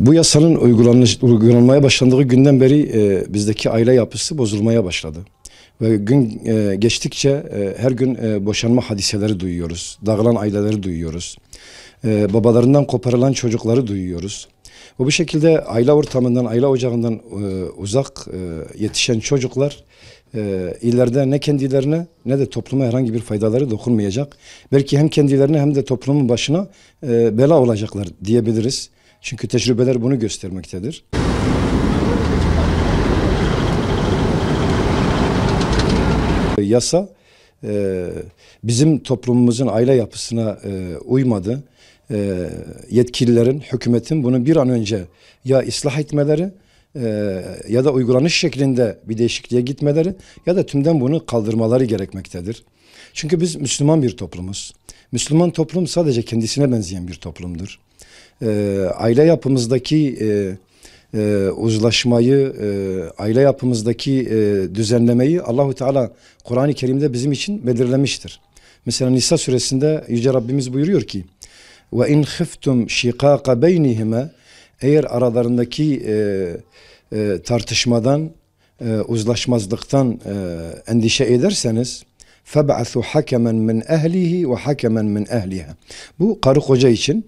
Bu yasanın uygulanmaya başlandığı günden beri bizdeki aile yapısı bozulmaya başladı. Ve gün geçtikçe her gün boşanma hadiseleri duyuyoruz. Dağılan aileleri duyuyoruz. Babalarından koparılan çocukları duyuyoruz. Ve bu şekilde aile ortamından, aile ocağından uzak yetişen çocuklar ileride ne kendilerine ne de topluma herhangi bir faydaları dokunmayacak. Belki hem kendilerine hem de toplumun başına bela olacaklar diyebiliriz. Çünkü tecrübeler bunu göstermektedir. Yasa bizim toplumumuzun aile yapısına uymadı. Yetkililerin, hükümetin bunu bir an önce ya ıslah etmeleri ya da uygulanış şeklinde bir değişikliğe gitmeleri ya da tümden bunu kaldırmaları gerekmektedir. Çünkü biz Müslüman bir toplumuz. Müslüman toplum sadece kendisine benzeyen bir toplumdur. Aile yapımızdaki uzlaşmayı, aile yapımızdaki düzenlemeyi Allah-u Teala Kur'an-ı Kerim'de bizim için belirlemiştir. Mesela Nisa suresinde Yüce Rabbimiz buyuruyor ki وَاِنْ خِفْتُمْ شِقَاقَ بَيْنِهِمَا eğer aralarındaki tartışmadan, uzlaşmazlıktan endişe ederseniz فَبْعَثُوا حَكَمًا مِنْ اَهْلِهِ وَحَكَمًا مِنْ اَهْلِهَا bu karı koca için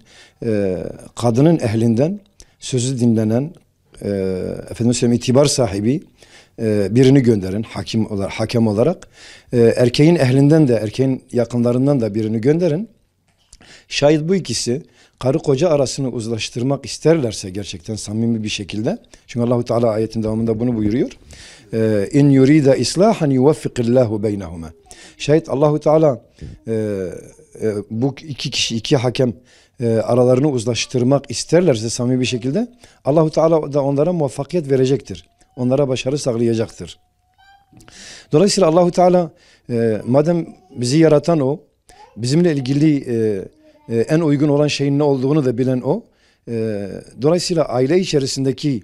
kadının ehlinden sözü dinlenen, itibar sahibi birini gönderin hakem olarak. Erkeğin ehlinden de, erkeğin yakınlarından da birini gönderin. Şayet bu ikisi karı koca arasını uzlaştırmak isterlerse gerçekten samimi bir şekilde. Çünkü Allah-u Teala ayetin devamında bunu buyuruyor. İn yurida islahan yuvaffiqillahu beynehuma. Şayet Allah-u Teala bu iki kişi, iki hakem aralarını uzlaştırmak isterlerse samimi bir şekilde Allah-u Teala da onlara muvaffakiyet verecektir. Onlara başarı sağlayacaktır. Dolayısıyla Allah-u Teala madem bizi yaratan o, bizimle ilgili en uygun olan şeyin ne olduğunu da bilen o. Dolayısıyla aile içerisindeki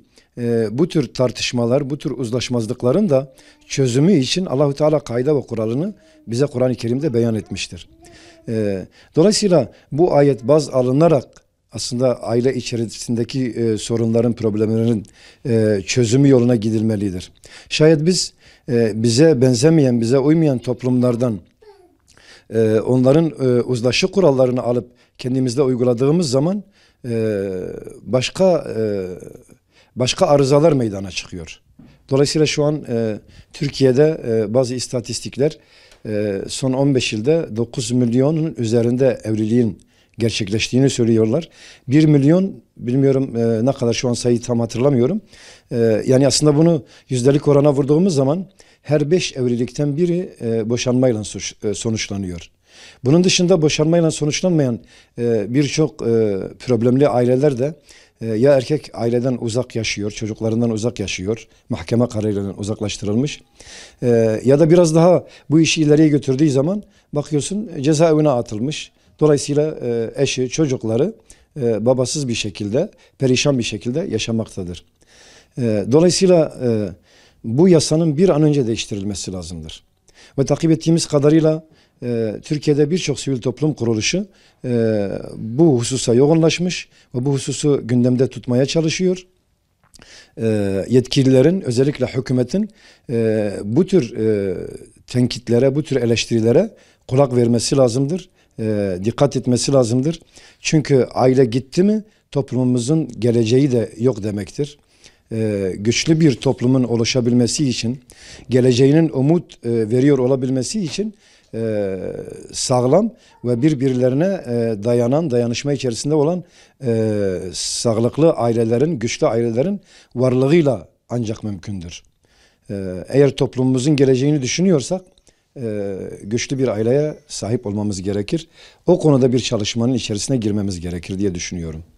bu tür tartışmalar, bu tür uzlaşmazlıkların da çözümü için Allah-u Teala kaide ve kuralını bize Kur'an-ı Kerim'de beyan etmiştir. Dolayısıyla bu ayet baz alınarak aslında aile içerisindeki sorunların, problemlerin çözümü yoluna gidilmelidir. Şayet biz bize benzemeyen, bize uymayan toplumlardan onların uzlaşı kurallarını alıp kendimizde uyguladığımız zaman başka arızalar meydana çıkıyor. Dolayısıyla şu an Türkiye'de bazı istatistikler son 15 yılda 9 milyonun üzerinde evliliğin gerçekleştiğini söylüyorlar. 1 milyon bilmiyorum ne kadar şu an sayıyı tam hatırlamıyorum. Yani aslında bunu yüzdelik orana vurduğumuz zaman her 5 evlilikten biri boşanmayla sonuçlanıyor. Bunun dışında boşanmayla sonuçlanmayan birçok problemli aileler de ya erkek aileden uzak yaşıyor, çocuklarından uzak yaşıyor, mahkeme kararıyla uzaklaştırılmış ya da biraz daha bu işi ileriye götürdüğü zaman bakıyorsun cezaevine atılmış. Dolayısıyla eşi, çocukları babasız bir şekilde, perişan bir şekilde yaşamaktadır. Dolayısıyla bu yasanın bir an önce değiştirilmesi lazımdır. Ve takip ettiğimiz kadarıyla Türkiye'de birçok sivil toplum kuruluşu bu hususa yoğunlaşmış ve bu hususu gündemde tutmaya çalışıyor. Yetkililerin, özellikle hükümetin bu tür tenkitlere, bu tür eleştirilere kulak vermesi lazımdır. Dikkat etmesi lazımdır. Çünkü aile gitti mi toplumumuzun geleceği de yok demektir. Güçlü bir toplumun oluşabilmesi için, geleceğinin umut veriyor olabilmesi için sağlam ve birbirlerine dayanan, dayanışma içerisinde olan sağlıklı ailelerin, güçlü ailelerin varlığıyla ancak mümkündür. Eğer toplumumuzun geleceğini düşünüyorsak güçlü bir aileye sahip olmamız gerekir. O konuda bir çalışmanın içerisine girmemiz gerekir diye düşünüyorum.